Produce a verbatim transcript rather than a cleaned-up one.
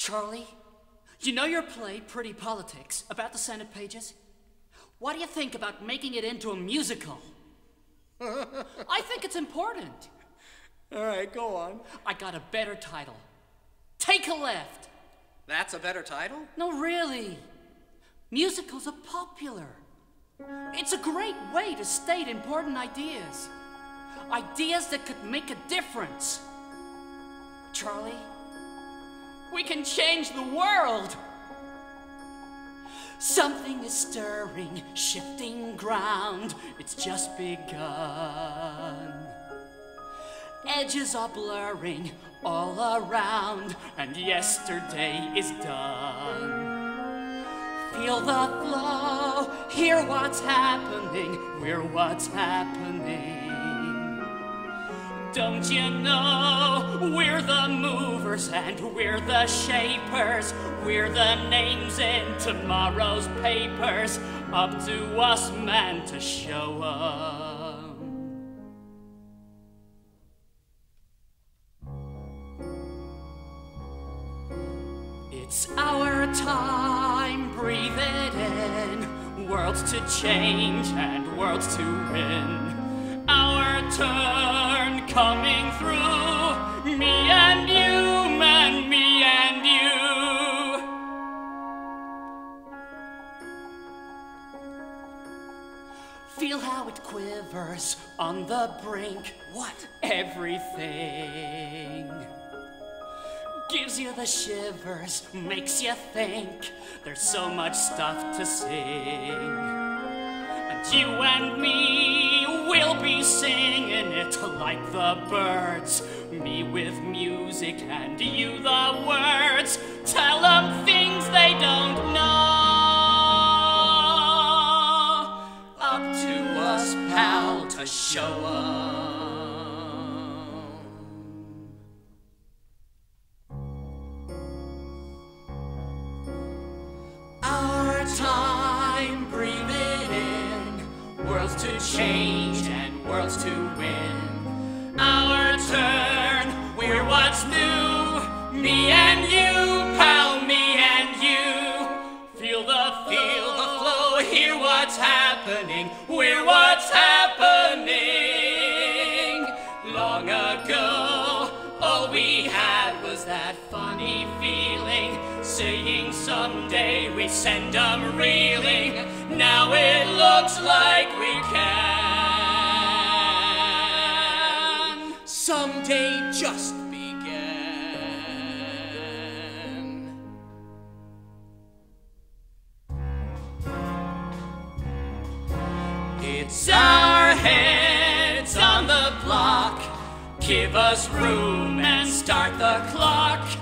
Charlie, you know your play, Pretty Politics, about the Senate pages? What do you think about making it into a musical? I think it's important. All right, go on. I got a better title. Take a Left. That's a better title? No, really. Musicals are popular. It's a great way to state important ideas. Ideas that could make a difference. Charlie, we can change the world. Something is stirring, shifting ground. It's just begun. Edges are blurring all around, and yesterday is done. Feel the flow, hear what's happening, we're what's happening. Don't you know, we're the movers and we're the shapers. We're the names in tomorrow's papers. Up to us, man, to show up. It's our time, breathe it in. Worlds to change and worlds to win. Our turn. Coming through, me and you, man, me and you. Feel how it quivers on the brink. What? Everything gives you the shivers, makes you think. There's so much stuff to sing. And you and me will be singing it like the birds. Me with music and you the words. Tell them things they don't know. Up to us, pal, to show them. Our time, breathe it in. Worlds to change and worlds to win. Our turn, we're what's new. Me and you, pal, me and you. Feel the feel the flow, hear what's happening. We're what's happening. Long ago, all we had was that funny feeling, saying someday we send them reeling. Now it looks like we can someday just began. It's our heads on the block. Give us room and start the clock.